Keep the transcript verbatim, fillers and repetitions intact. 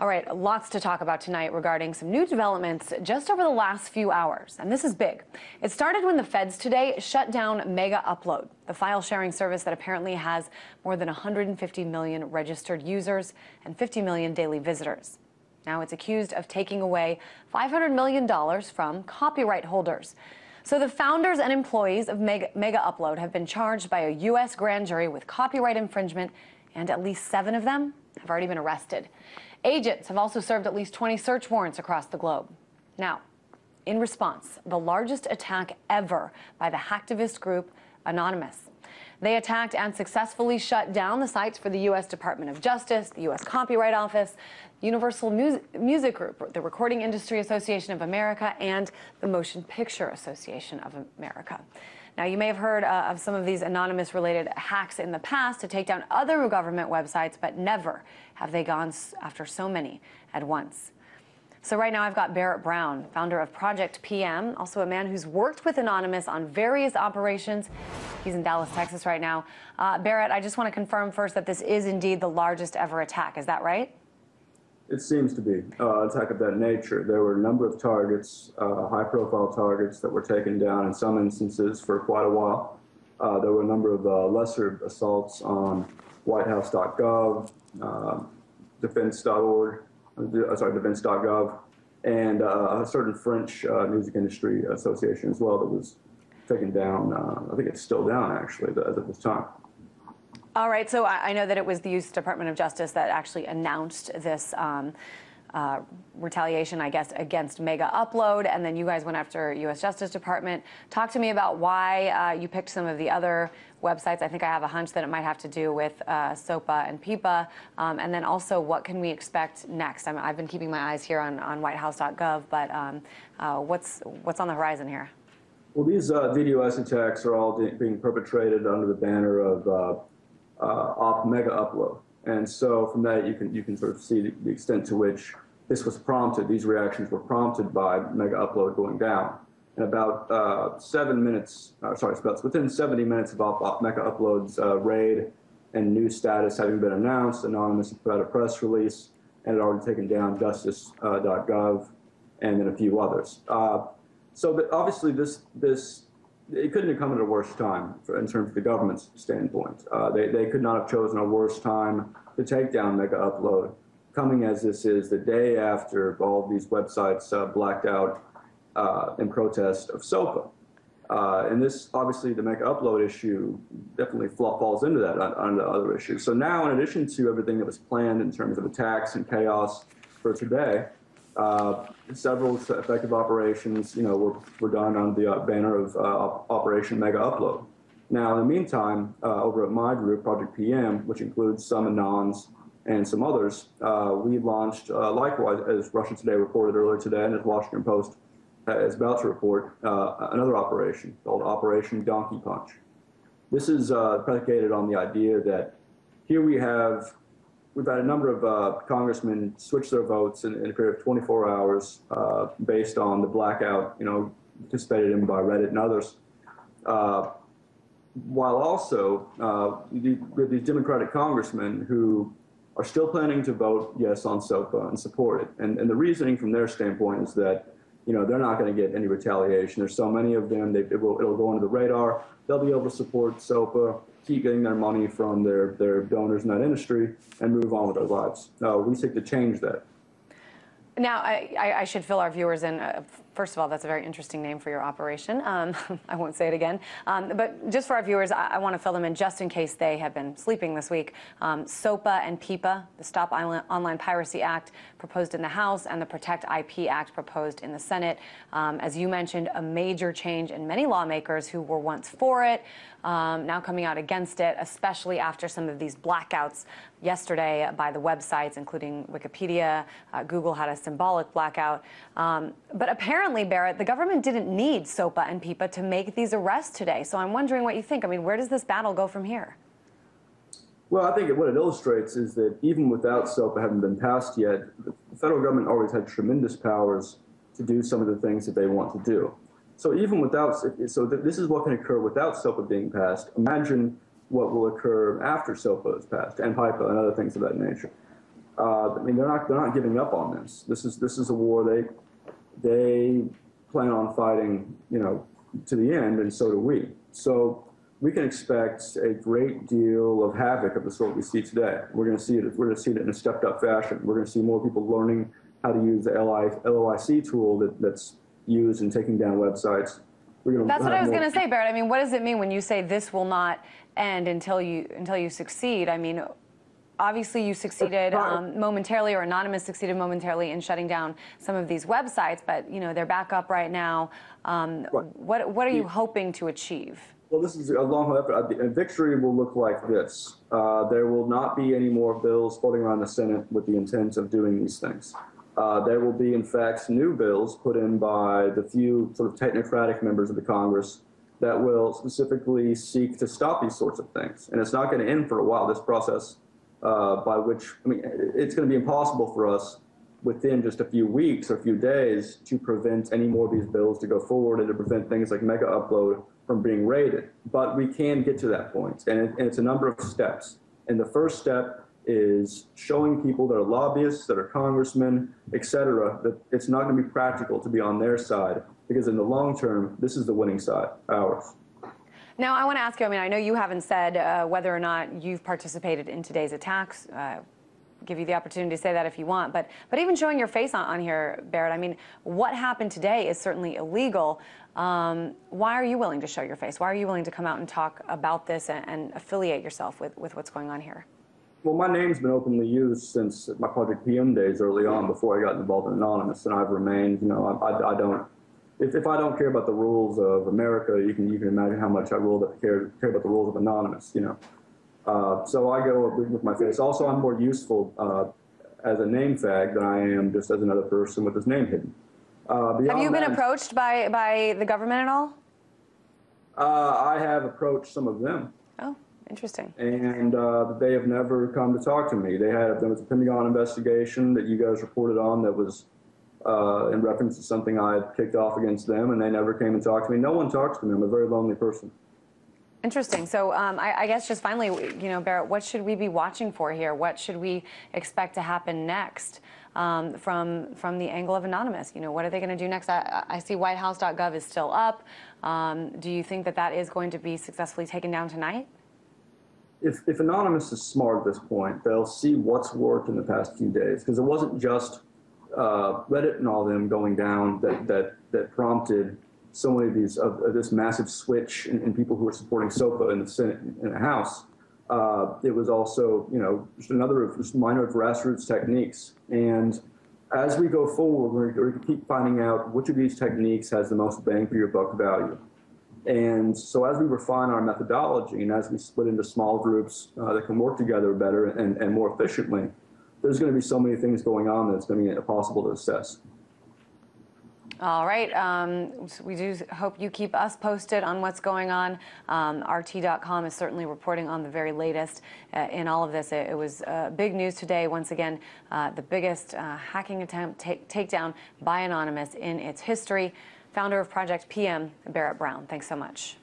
All right, lots to talk about tonight regarding some new developments just over the last few hours, and this is big. It started when the feds today shut down Megaupload, the file sharing service that apparently has more than one hundred fifty million registered users and fifty million daily visitors. Now it's accused of taking away five hundred million dollars from copyright holders. So the founders and employees of Mega, Megaupload have been charged by a U S grand jury with copyright infringement, and at least seven of them have already been arrested. Agents have also served at least twenty search warrants across the globe. Now, in response, the largest attack ever by the hacktivist group Anonymous. They attacked and successfully shut down the sites for the U S Department of Justice, the U S Copyright Office, Universal Music Group, the Recording Industry Association of America, and the Motion Picture Association of America. Now, you may have heard uh, of some of these Anonymous-related hacks in the past to take down other government websites, but never have they gone after so many at once. So right now I've got Barrett Brown, founder of Project P M, also a man who's worked with Anonymous on various operations. He's in Dallas, Texas right now. Uh, Barrett, I just want to confirm first that this is indeed the largest ever attack. Is that right? It seems to be uh, an attack of that nature. There were a number of targets, uh, high-profile targets that were taken down in some instances for quite a while. Uh, there were a number of uh, lesser assaults on white house dot gov, uh, defense dot org. Sorry, defense dot gov, and uh, a certain French uh, music industry association as well that was taken down. Uh, I think it's still down, actually, as of this time. All right, so I know that it was the U S Department of Justice that actually announced this um, uh, retaliation, I guess, against Megaupload, and then you guys went after U S Justice Department. Talk to me about why uh, you picked some of the other websites. I think I have a hunch that it might have to do with uh, SOPA and PIPA, um, and then also what can we expect next? I mean, I've been keeping my eyes here on, on white house dot gov, but um, uh, what's, what's on the horizon here? Well, these uh, DDoS attacks are all being perpetrated under the banner of uh, uh, op Megaupload, and so from that you can, you can sort of see the, the extent to which this was prompted. These reactions were prompted by Megaupload going down. And about uh, seven minutes, uh, sorry, it's about within seventy minutes of op op Megaupload's uh, raid and new status having been announced, Anonymous put out a press release and had already taken down justice dot gov uh, and then a few others. Uh, so but obviously this, this, it couldn't have come at a worse time for, in terms of the government's standpoint. Uh, they, they could not have chosen a worse time to take down Megaupload, coming as this is the day after all these websites uh, blacked out Uh, in protest of SOPA. Uh, and this, obviously, the Megaupload issue definitely falls into that on, on the other issue. So now, in addition to everything that was planned in terms of attacks and chaos for today, uh, several effective operations, you know, were, were done under the uh, banner of uh, Operation Megaupload. Now, in the meantime, uh, over at my group, Project P M, which includes some Anons and some others, uh, we launched, uh, likewise, as Russia Today reported earlier today and as Washington Post is about to report, uh, another operation called Operation Donkey Punch. This is uh, predicated on the idea that here we have, we've had a number of uh, congressmen switch their votes in, in a period of twenty-four hours uh, based on the blackout, you know, participated in by Reddit and others, uh, while also uh, these the Democratic congressmen who are still planning to vote yes on SOPA and support it. And, and the reasoning from their standpoint is that, you know, they're not going to get any retaliation. There's so many of them, they, it will, it'll go under the radar. They'll be able to support SOPA, keep getting their money from their, their donors in that industry, and move on with their lives. Uh, we seek to change that. Now, I, I should fill our viewers in. Uh, first of all, that's a very interesting name for your operation. Um, I won't say it again. Um, but just for our viewers, I, I want to fill them in just in case they have been sleeping this week. Um, SOPA and PIPA, the Stop Online Piracy Act proposed in the House and the Protect I P Act proposed in the Senate. Um, as you mentioned, a major change in many lawmakers who were once for it, um, now coming out against it, especially after some of these blackouts yesterday by the websites, including Wikipedia. Uh, Google had a symbolic blackout. Um, but apparently, Barrett, the government didn't need SOPA and PIPA to make these arrests today. So I'm wondering what you think. I mean, where does this battle go from here? Well, I think what it illustrates is that even without SOPA having been passed yet, the federal government always had tremendous powers to do some of the things that they want to do. So even without, so this is what can occur without SOPA being passed. Imagine what will occur after SOPA is passed, and PIPA and other things of that nature. Uh, I mean, they're not they're not giving up on this. This is this is a war they they plan on fighting, you know, to the end, and so do we. So we can expect a great deal of havoc of the sort we see today. We're going to see it. We're going to see it in a stepped-up fashion. We're going to see more people learning how to use the L O I C tool that, that's used in taking down websites. We're going to that's what I was going to say, Barrett. I mean, what does it mean when you say this will not end until you until you succeed? I mean, obviously you succeeded um, momentarily, or Anonymous succeeded momentarily in shutting down some of these websites, but you know they're back up right now. Um, right. What what are you hoping to achieve? Well, this is a long effort. A victory will look like this. Uh, there will not be any more bills floating around the Senate with the intent of doing these things. Uh, there will be, in fact, new bills put in by the few sort of technocratic members of the Congress that will specifically seek to stop these sorts of things. And it's not going to end for a while, this process, uh, by which, I mean, it's going to be impossible for us within just a few weeks or a few days to prevent any more of these bills to go forward and to prevent things like Megaupload from being raided. But we can get to that point, and, it, and it's a number of steps. And the first step is showing people that are lobbyists, that are congressmen, et cetera, that it's not going to be practical to be on their side, because in the long term, this is the winning side, ours. Now, I want to ask you, I mean, I know you haven't said uh, whether or not you've participated in today's attacks. Uh, give you the opportunity to say that if you want, but but even showing your face on, on here, Barrett, I mean, what happened today is certainly illegal. Um, why are you willing to show your face? Why are you willing to come out and talk about this and, and affiliate yourself with, with what's going on here? Well, my name's been openly used since my Project P M days early on, before I got involved in Anonymous, and I've remained, you know, I, I, I don't, if, if I don't care about the rules of America, you can, you can imagine how much I really care, care about the rules of Anonymous, you know. Uh, so I go with my face. Also, I'm more useful uh, as a name fag than I am just as another person with his name hidden. Uh, have you been that, approached by, by the government at all? Uh, I have approached some of them. Oh, interesting. And uh, they have never come to talk to me. They had, there was a Pentagon investigation that you guys reported on that was uh, in reference to something I had kicked off against them, and they never came and talked to me. No one talks to me. I'm a very lonely person. Interesting. So um, I, I guess just finally, you know, Barrett, what should we be watching for here? What should we expect to happen next um, from from the angle of Anonymous? You know, what are they going to do next? I, I see white house dot gov is still up. Um, do you think that that is going to be successfully taken down tonight? If, if Anonymous is smart at this point, they'll see what's worked in the past few days, because it wasn't just uh, Reddit and all them going down that, that, that prompted so many of these, of, of this massive switch in, in people who are supporting SOPA in the Senate and the House. Uh, it was also, you know, just another of just minor grassroots techniques. And as we go forward, we're, we're going to keep finding out which of these techniques has the most bang for your buck value. And so as we refine our methodology and as we split into small groups uh, that can work together better and, and more efficiently, there's going to be so many things going on that's going to be impossible to assess. All right. Um, so we do hope you keep us posted on what's going on. Um, R T dot com is certainly reporting on the very latest uh, in all of this. It, it was uh, big news today. Once again, uh, the biggest uh, hacking attempt take, takedown by Anonymous in its history. Founder of Project P M, Barrett Brown. Thanks so much.